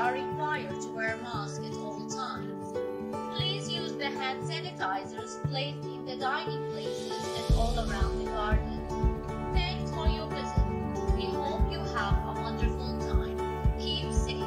are required to wear masks at all times. Please use the hand sanitizers placed in the dining places and all around the garden. Thanks for your visit. We hope you have a wonderful time. Keep safe.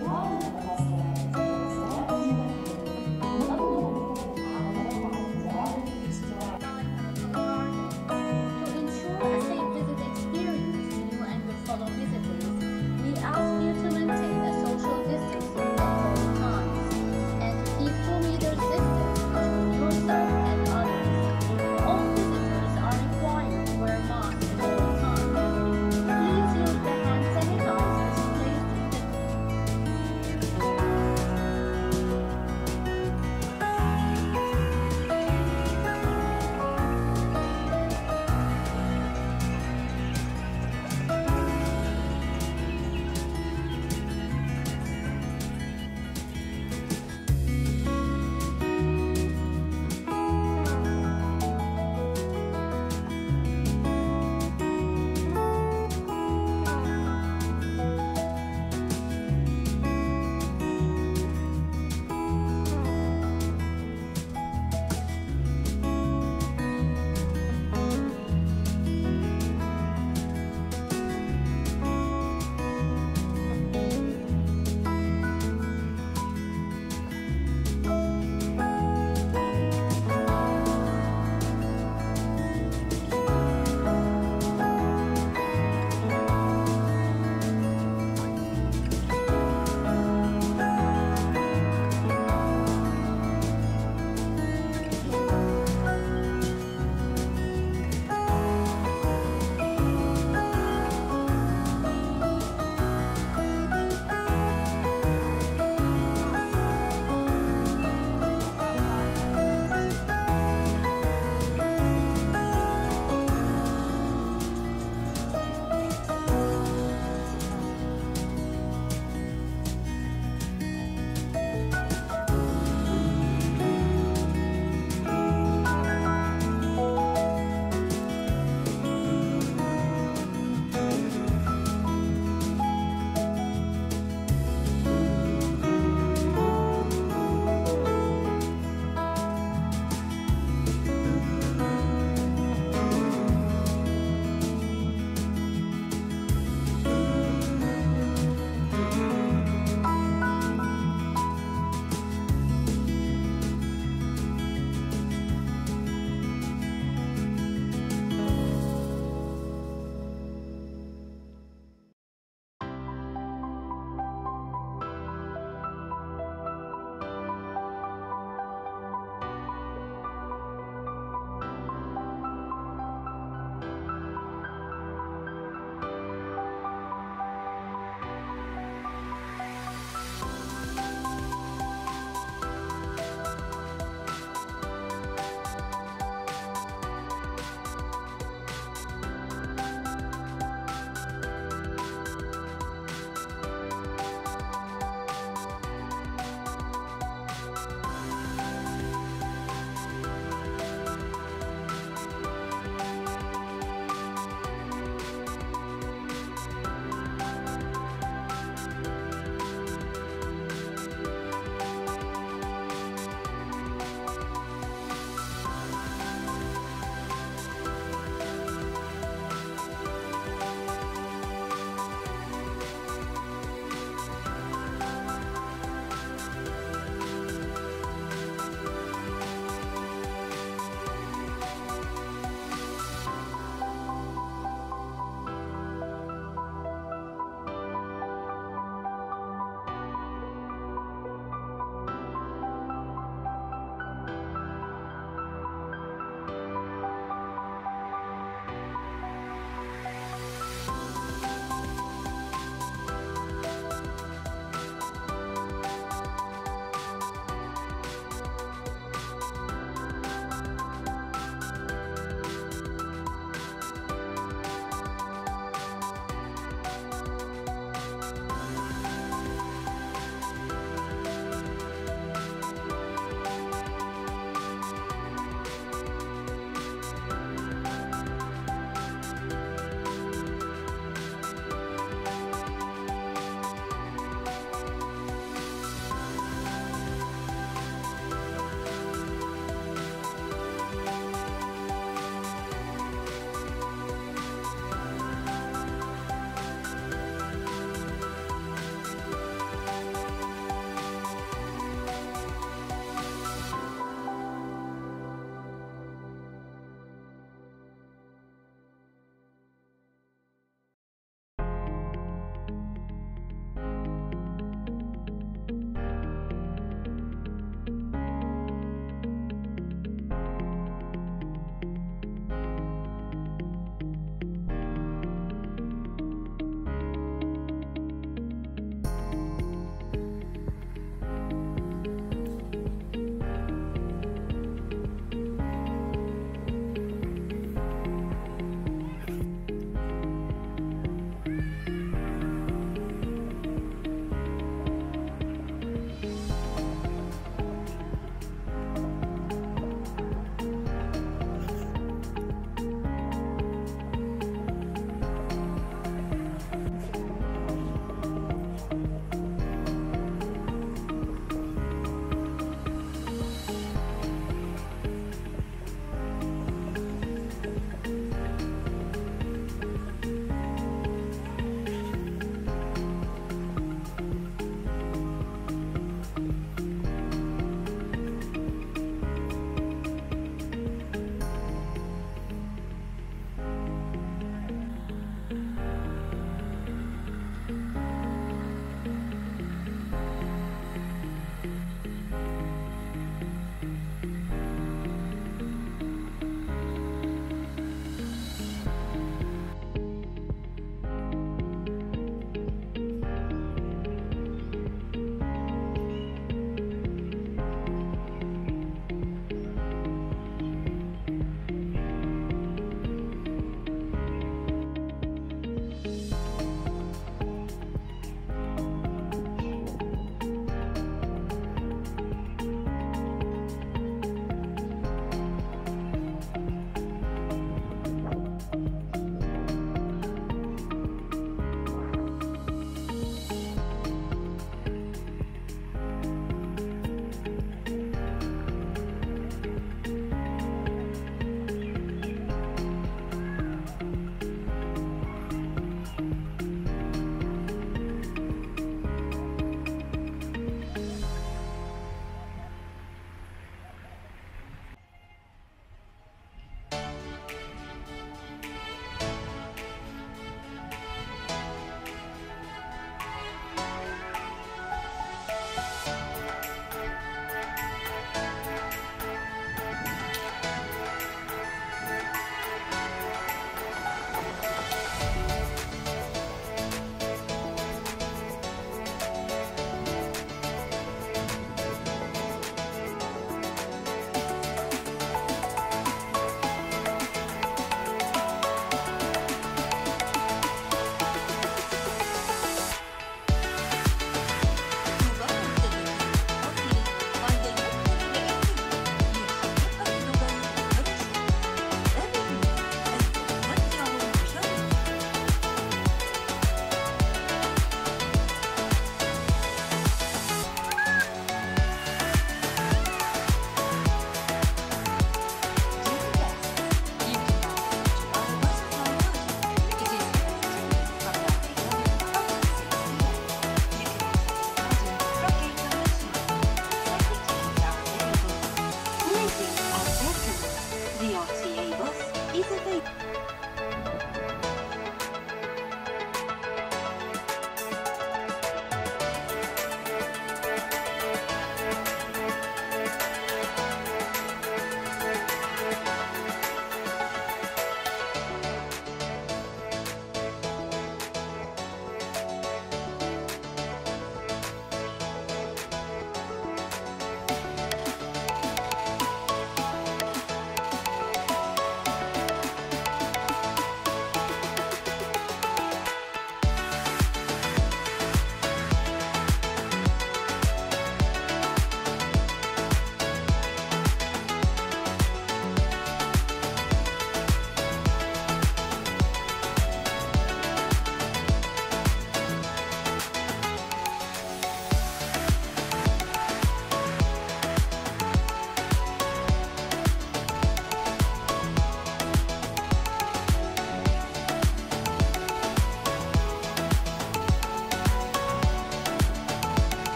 Wow.